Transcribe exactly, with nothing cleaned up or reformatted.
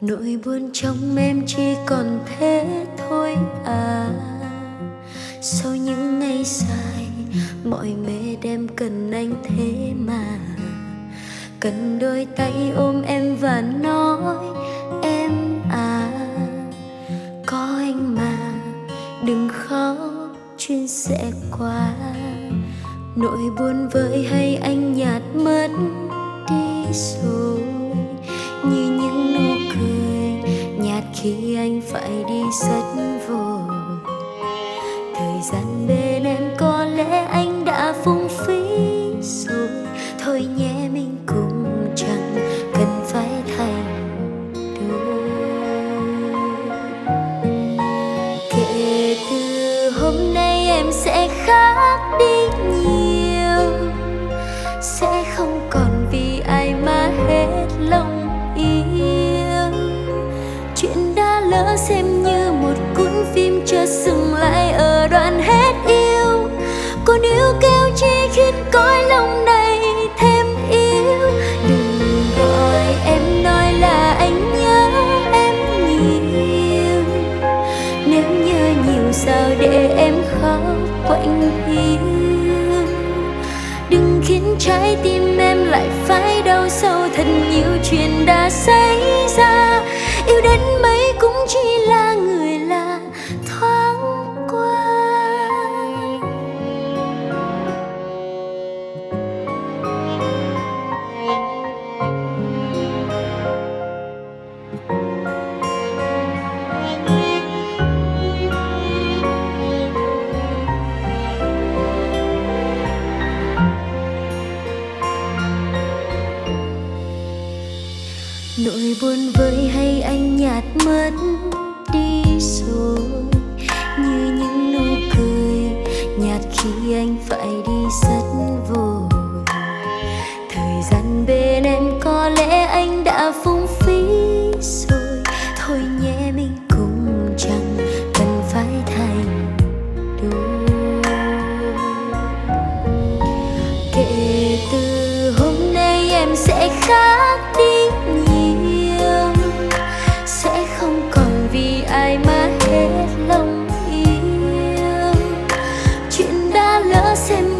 Nỗi buồn trong em chỉ còn thế thôi à. Sau những ngày dài mọi mê đêm cần anh thế mà. Cần đôi tay ôm em và nói em à, có anh mà đừng khóc chuyện sẽ qua. Nỗi buồn vơi hay anh nhạt mất đi rồi, như những nụ cười nhạt khi anh phải đi rất vội. Thời gian bên em có lẽ anh đã phung phí rồi, thôi nhé mình cũng chẳng cần phải thành đôi. Kể từ hôm nay em sẽ khác đi nhiều, sẽ không còn vì ai mà hết lòng yêu. Chuyện đã lỡ xem như một cuốn phim chưa dừng lại ở đoạn hết yêu, còn yêu kêu chi khiến cõi lòng này thêm yêu. Đừng gọi em nói là anh nhớ em nhiều, nếu nhớ nhiều sao để em khóc quạnh hiu. Đừng khiến trái tim em lại phải đau sâu, thật nhiều chuyện đã xảy ra, yêu đến mấy cũng chỉ là người lạ thoáng qua. Nỗi buồn vơi hay anh nhạt mất đi rồi, như những nụ cười nhạt khi anh phải đi rất vội. Thời gian bên em có lẽ anh đã phung phí rồi, thôi nhé mình cũng chẳng cần phải thành đôi. Kể từ hôm nay em sẽ khác đi nhiều, sẽ không còn vì ai mà hết lòng yêu. Chuyện đã lỡ xem